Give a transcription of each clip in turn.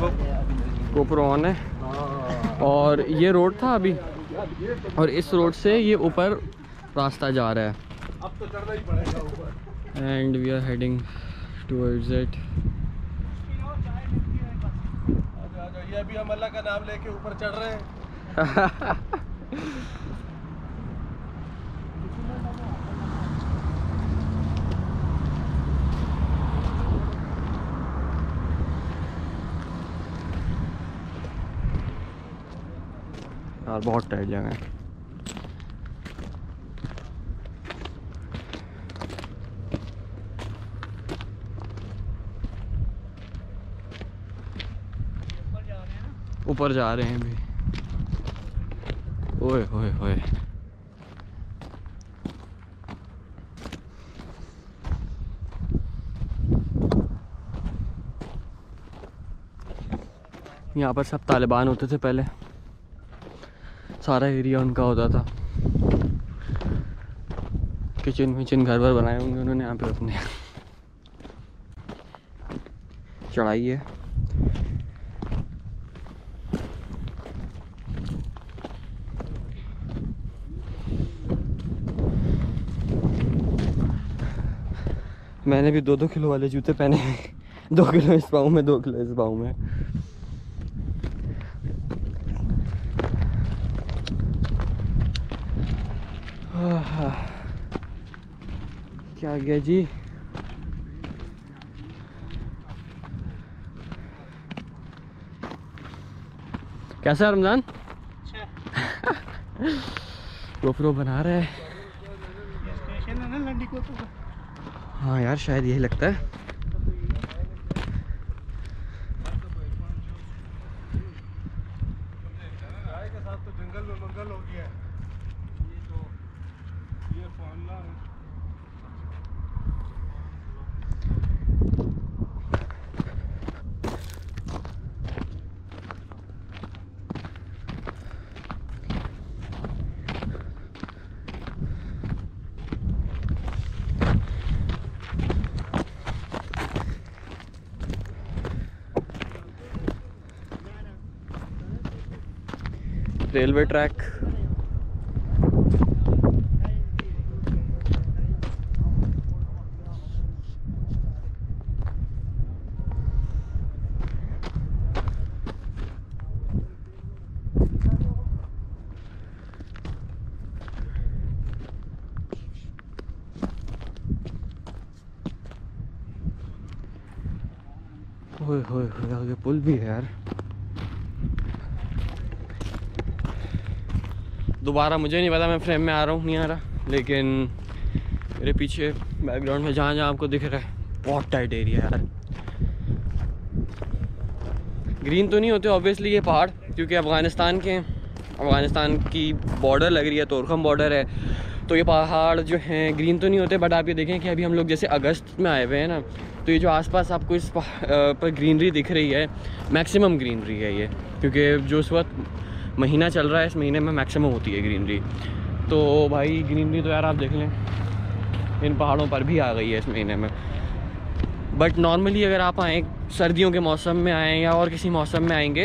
GoPro on है। और ये रोड था अभी, और इस रोड से ये ऊपर रास्ता जा रहा है। अब तो चढ़ना ही पड़ेगा ऊपर। And we are heading towards it. ये अभी हम अल्लाह का नाम लेके ऊपर चढ़ रहे हैं। यार बहुत टाइट जगह है। ऊपर जा रहे हैं भी। ओए ओए ओए, यहाँ पर सब तालिबान होते थे पहले, सारा एरिया उनका होता था। किचन विचन घर भर बनाए होंगे उन्होंने यहाँ पे अपने। चढ़ाई है। मैंने भी 2-2 किलो वाले जूते पहने हैं। 2 किलो इस पाँव में, 2 किलो इस पाँव में। क्या गया जी, कैसा है रमजान? गोप्रो बना रहे हैं। हाँ यार, शायद यही लगता है। रेलवे ट्रैक, ओए ओए ओए, आगे पुल भी है यार। दोबारा मुझे नहीं पता मैं फ्रेम में आ रहा हूँ नहीं आ रहा, लेकिन मेरे पीछे बैकग्राउंड में जहाँ जहाँ आपको दिख रहा है बहुत टाइट एरिया है यार। ग्रीन तो नहीं होते ऑब्वियसली ये पहाड़, क्योंकि अफ़गानिस्तान के हैं, अफ़गानिस्तान की बॉर्डर लग रही है, तोरखम बॉर्डर है, तो ये पहाड़ जो हैं ग्रीन तो नहीं होते। बट आप ये देखें कि अभी हम लोग जैसे अगस्त में आए हुए हैं ना, तो ये जो आसपास आपको इस पर ग्रीनरी दिख रही है मैक्सिमम ग्रीनरी है ये, क्योंकि जो इस वक्त महीना चल रहा है इस महीने में मैक्सिमम होती है ग्रीनरी। तो भाई ग्रीनरी तो यार आप देख लें इन पहाड़ों पर भी आ गई है इस महीने में। बट नॉर्मली अगर आप आएँ सर्दियों के मौसम में आएँ या और किसी मौसम में आएंगे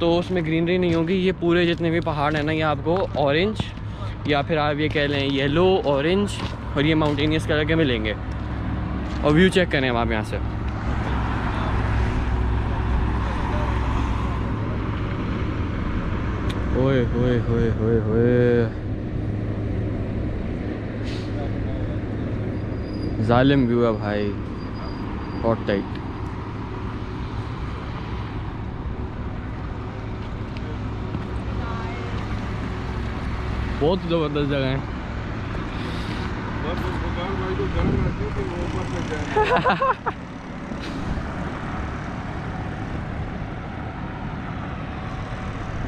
तो उसमें ग्रीनरी नहीं होगी। ये पूरे जितने भी पहाड़ हैं ना, ये आपको ऑरेंज या फिर आप ये कह लें येलो ऑरेंज और ये माउंटेनियस कलर के मिलेंगे। और व्यू चेक करें आप यहाँ से, ओए ओए ओए ओए ओए, जालिम व्यू है भाई, बहुत टाइट। बहुत जबरदस्त जगह है।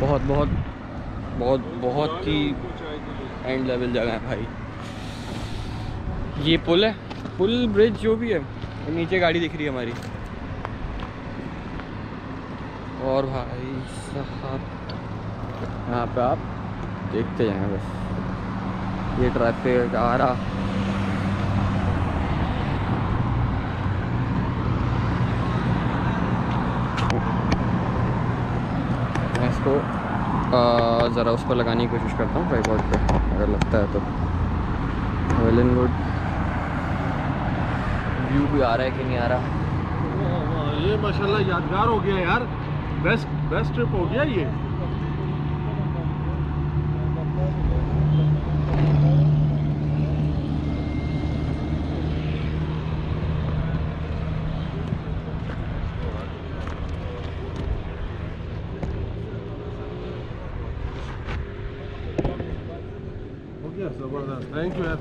बहुत बहुत बहुत बहुत ही एंड लेवल जगह है भाई। ये पुल है, पुल ब्रिज जो भी है। नीचे गाड़ी दिख रही है हमारी। और भाई साहब यहाँ पे आप देखते जाएं बस, ये ट्रैफिक आ रहा। इसको ज़रा उस पर लगाने की कोशिश करता हूँ, ट्राइपॉड पे, अगर लगता है तो। Well and good. व्यू भी आ रहा है कि नहीं आ रहा? ये माशाल्लाह यादगार हो गया यार, बेस्ट ट्रिप हो गया ये। थैंक यू यार।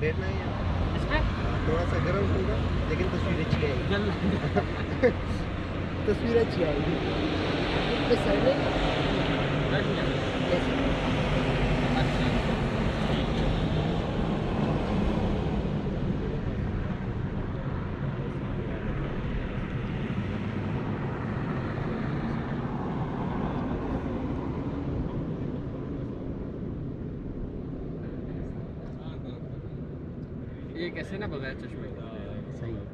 बैठना ही है इसमें, थोड़ा सा गर्म होगा लेकिन तस्वीर अच्छी आएगी, जल्दी तस्वीर अच्छी आएगी। ये कैसे ना बगैर चश्मे, सही है।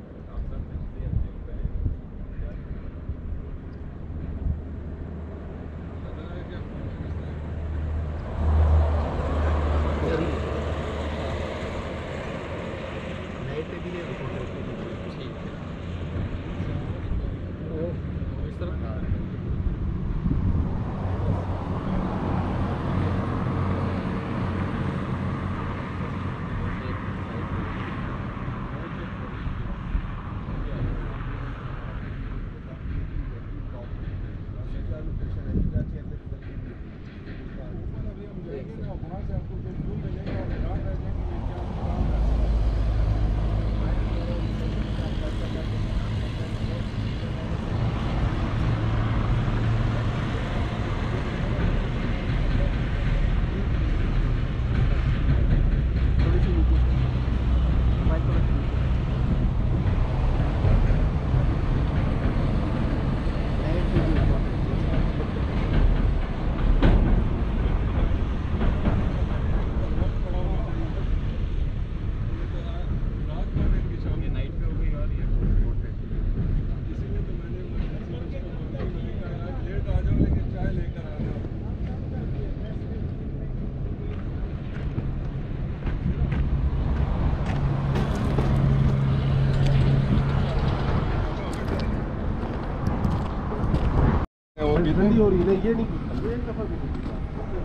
ठंडी हो रही है ये नहीं, ये दफा भी नहीं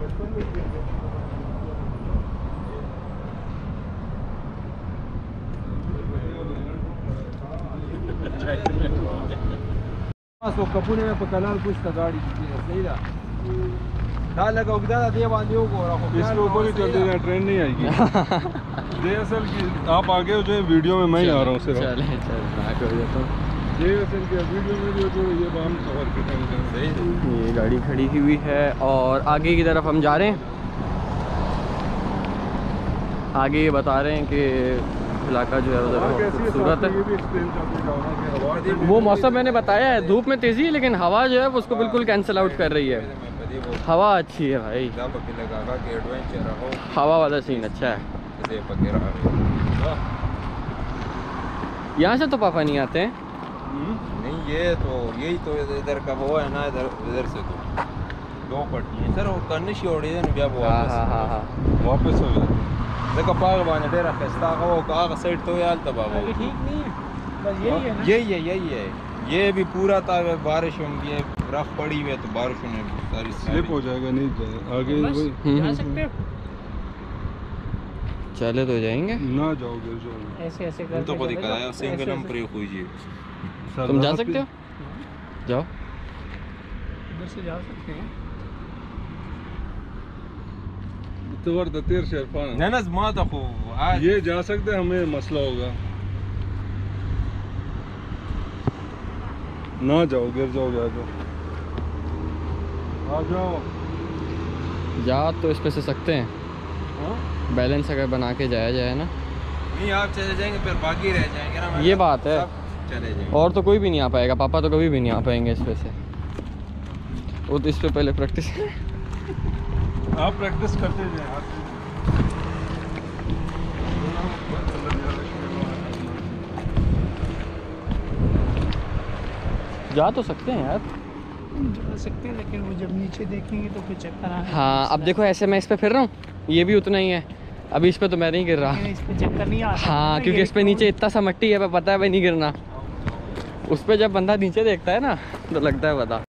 बचपन में। سو کپونه په کلال کوش ته گاڑی کیږي صحیح دا دا لگا وګدا دی باندې وګورا خو اس لوگوں کی جلدی نا ٹرین نہیں آئے گی دے اصل کی آپ آگے ہو جو ویڈیو میں ہی آ رہا ہوں صرف چلیں چلیں آ کر دیتا ہوں یہ اصل کی ویڈیو جو یہ بام کور کے ٹائم صحیح یہ گاڑی کھڑی ہوئی ہے اور آگے کی طرف ہم جا رہے ہیں آگے یہ بتا رہے ہیں کہ इलाका जो है खूबसूरत है। वो मौसम मैंने बताया है धूप में तेज़ी है लेकिन हवा जो है उसको बिल्कुल कैंसिल आउट कर रही है। हवा अच्छी है भाई, हवा वाला सीन अच्छा है। यहाँ से तो पापा नहीं आते हैं नहीं, ये तो यही तो इधर का वो है ना, इधर इधर से तो दो पड़ती है सर वो करनी छोड़ी वापस हो जाती है। देखो पाग बाने डेरा खस्ता हो काग सेट तो यार तब आओ ठीक नहीं है बस यही है ना, यही है ये भी पूरा था बारिश होंगी रफ पड़ी हुई है तो बारिश में सारी स्लिप हो जाएगा नहीं आगे जा सकते हो चले तो जाएंगे ना जाओगे जो ऐसे ऐसे कर तो कोई कराया सिंगल नंबर एक हुई जी तुम जा सकते हो जाओ इधर से जा सकते हैं तो तेर शेरफान ना ना खो ये जा सकते हमें मसला होगा ना जाओ गिर जाओगे आ जाओ जा तो इस पे से सकते हैं बैलेंस अगर बना के जाया जाए ना नहीं आप चले जाएंगे फिर बाकी रह जाएंगे ना ये बात है चले जाएंगे और तो कोई भी नहीं आ पाएगा पापा तो कभी भी नहीं आ पाएंगे इस पे से वो तो इस पे पहले प्रैक्टिस आप प्रैक्टिस करते जाएं। जा तो सकते हैं यार जा सकते हैं लेकिन वो जब नीचे देखेंगे तो फिर चक्कर आएगा। हाँ अब देखो ऐसे मैं इस पे फिर रहा हूँ ये भी उतना ही है अभी इस पे तो मैं नहीं गिर रहा इस पे चक्कर नहीं आ रहा हाँ क्योंकि इस पे नीचे इतना सा मट्टी है पता है भाई नहीं गिरना उस पे जब बंदा नीचे देखता है ना तो लगता है पता